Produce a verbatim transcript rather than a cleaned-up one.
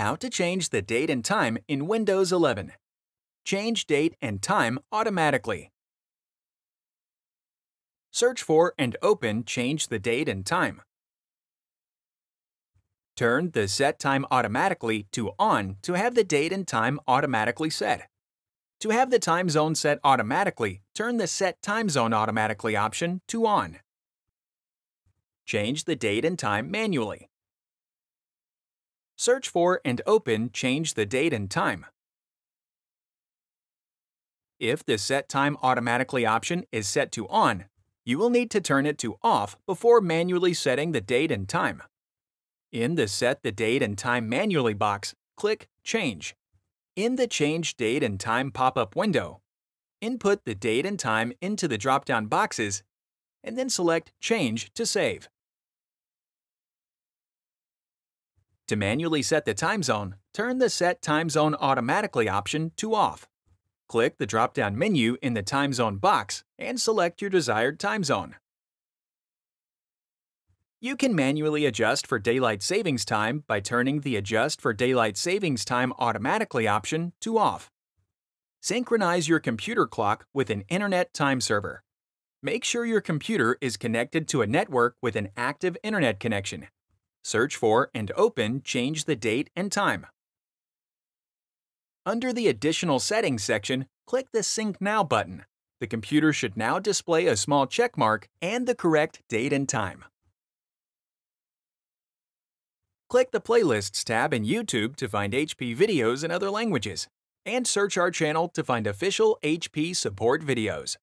How to change the date and time in Windows eleven. Change date and time automatically. Search for and open Change the Date and Time. Turn the Set Time Automatically to On to have the date and time automatically set. To have the time zone set automatically, turn the Set Time Zone Automatically option to On. Change the date and time manually. Search for and open Change the Date and Time. If the Set Time Automatically option is set to On, you will need to turn it to Off before manually setting the date and time. In the Set the Date and Time Manually box, click Change. In the Change Date and Time pop-up window, input the date and time into the drop-down boxes, and then select Change to save. To manually set the time zone, turn the Set Time Zone Automatically option to Off. Click the drop-down menu in the Time Zone box and select your desired time zone. You can manually adjust for Daylight Savings Time by turning the Adjust for Daylight Savings Time Automatically option to Off. Synchronize your computer clock with an Internet time server. Make sure your computer is connected to a network with an active Internet connection. Search for and open Change the Date and Time. Under the Additional Settings section, click the Sync Now button. The computer should now display a small check mark and the correct date and time. Click the Playlists tab in YouTube to find H P videos in other languages, and search our channel to find official H P Support videos.